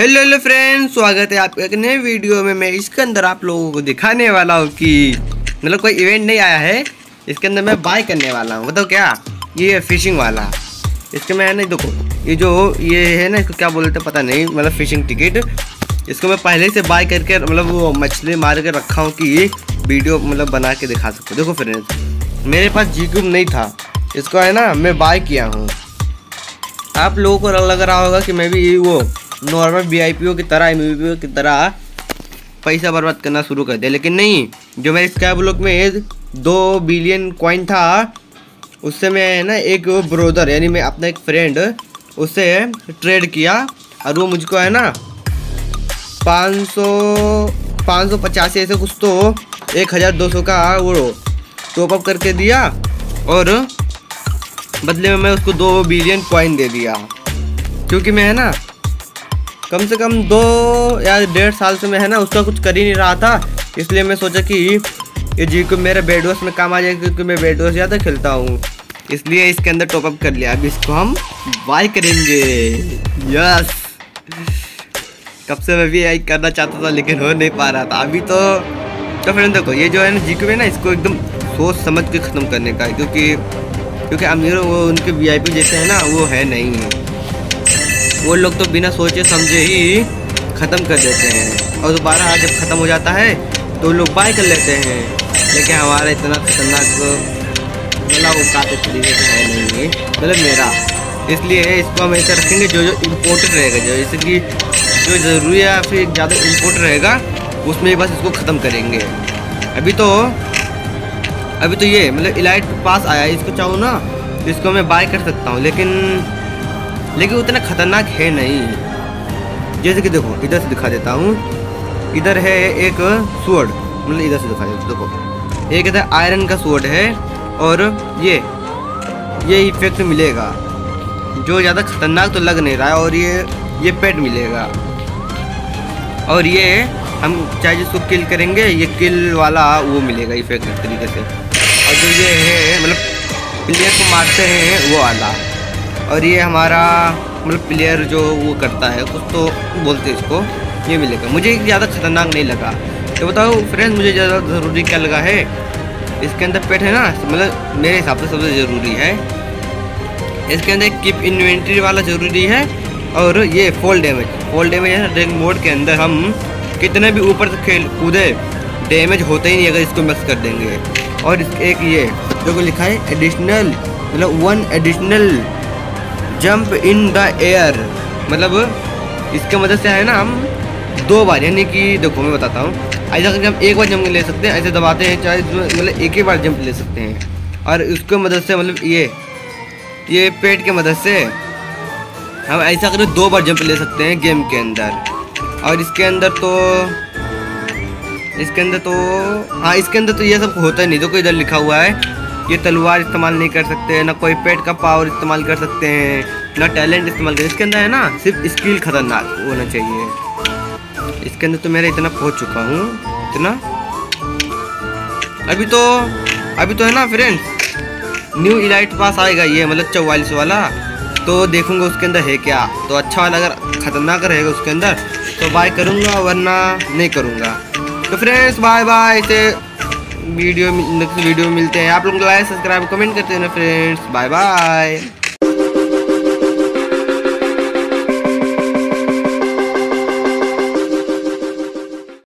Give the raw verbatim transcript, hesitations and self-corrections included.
Hello hello friends, स्वागत है आपके एक नए वीडियो में। मैं इसके अंदर आप लोगों को दिखाने वाला हूँ कि मतलब कोई इवेंट नहीं आया है, इसके अंदर मैं बाय करने वाला हूँ। बताओ क्या ये है? फिशिंग वाला। इसके मैंने देखो ये जो ये है ना, इसको क्या बोलते पता नहीं, मतलब फिशिंग टिकट। इसको मैं पहले से बाय करके मतलब वो मछली मार के रखा हूँ कि ये वीडियो मतलब बना के दिखा सकूँ। देखो फ्रेंड्स, मेरे पास जीक्यूब नहीं था, इसको है ना मैं बाय किया हूँ। आप लोगों को लग रहा होगा कि मैं भी वो normal V I P O की तरह एम वी पी ओ की तरह पैसा बर्बाद करना शुरू कर दिया, लेकिन नहीं। जो मेरे स्काई ब्लॉक में दो बिलियन कॉइन था, उससे मैं है ना एक ब्रोदर यानी मैं अपना एक फ्रेंड उससे ट्रेड किया और वो मुझको है ना पाँच सौ पाँच सौ पचासी ऐसे कुछ तो एक हज़ार दो सौ का वो टॉपअप करके दिया और बदले में मैं उसको दो बिलियन कॉइन दे दिया। क्योंकि मैं है ना कम से कम दो या डेढ़ साल से मैं है ना उसका कुछ कर ही नहीं रहा था, इसलिए मैं सोचा कि ये जी को मेरे बेडवर्स में काम आ जाएगा, क्योंकि मैं बेडवर्स ज़्यादा खेलता हूँ, इसलिए इसके अंदर टॉपअप कर लिया। अब इसको हम बाय करेंगे। यस, कब से मैं भी आई करना चाहता था लेकिन हो नहीं पा रहा था अभी तो। तो फ्रेंड देखो, ये जो है ना जी को है ना, इसको एकदम सोच समझ के ख़त्म करने का है, क्योंकि क्योंकि अमीरों वो उनके वी आई पी जैसे है ना वो है नहीं है। वो लोग तो बिना सोचे समझे ही ख़त्म कर देते हैं और दोबारा जब ख़त्म हो जाता है तो लोग बाय कर लेते हैं, लेकिन हमारा इतना खतरनाक मतलब वो काफ़ी तरीके से है नहीं, मतलब मेरा। इसलिए इसको हम ऐसा रखेंगे जो जो इम्पोर्टेंट रहेगा, जो जैसे कि जो ज़रूरी है फिर ज़्यादा इम्पोर्टेंट रहेगा उसमें बस इसको ख़त्म करेंगे। अभी तो अभी तो ये मतलब इलाइट पास आया, इसको चाहूँ ना इसको मैं बाय कर सकता हूँ, लेकिन लेकिन उतना खतरनाक है नहीं। जैसे कि देखो इधर से दिखा देता हूँ, इधर है एक स्वॉर्ड, मतलब इधर से दिखा देता हूँ। देखो एक इधर आयरन का स्वॉर्ड है और ये ये इफेक्ट मिलेगा जो ज़्यादा खतरनाक तो लग नहीं रहा है, और ये ये पेट मिलेगा, और ये हम चाहे जिसको किल करेंगे ये किल वाला वो मिलेगा इफेक्ट तरीके से, और जो ये है मतलब प्लेयर को मारते हैं वो वाला, और ये हमारा मतलब प्लेयर जो वो करता है कुछ तो बोलते हैं इसको, ये मिलेगा। मुझे ज़्यादा खतरनाक नहीं लगा। तो बताओ फ्रेंड्स, मुझे ज़्यादा ज़रूरी क्या लगा है इसके अंदर? पेट है ना, मतलब मेरे हिसाब से सबसे ज़रूरी है इसके अंदर। कीप इन्वेंट्री वाला ज़रूरी है, और ये फॉल डैमेज फॉल डैमेज है ना, रैंक मोड के अंदर हम कितने भी ऊपर से खेल कूदे डैमेज होते ही नहीं अगर इसको मिक्स कर देंगे। और एक ये जो को लिखा है एडिशनल, मतलब one additional jump in the air, मतलब इसके मदद से है ना हम दो बार यानी कि देखो मैं बताता हूँ, ऐसा करके हम एक बार जंप ले सकते हैं, ऐसे दबाते हैं चाहे मतलब एक ही बार जंप ले सकते हैं, और उसके मदद से मतलब ये ये पेट के मदद से हम ऐसा करके दो बार जंप ले सकते हैं गेम के अंदर। और इसके अंदर तो इसके अंदर तो हाँ इसके अंदर तो ये सब होता ही नहीं। देखो इधर लिखा हुआ है ये तलवार इस्तेमाल नहीं कर सकते, ना कोई पेट का पावर इस्तेमाल कर सकते हैं, ना टैलेंट इस्तेमाल कर। इसके अंदर है ना सिर्फ स्किल खतरनाक होना चाहिए। इसके अंदर तो मेरा इतना पहुंच चुका हूँ, इतना अभी तो अभी तो है ना फ्रेंड्स। न्यू इलाइट पास आएगा ये मतलब चौवालीस वाला, तो देखूंगा उसके अंदर है क्या। तो अच्छा वाला अगर खतरनाक रहेगा उसके अंदर तो बाय करूँगा, वरना नहीं करूँगा। तो friends bye bye, video next video में मिलते हैं। आप लोग लाइक सब्सक्राइब कमेंट करते हैं ना फ्रेंड्स। Bye bye.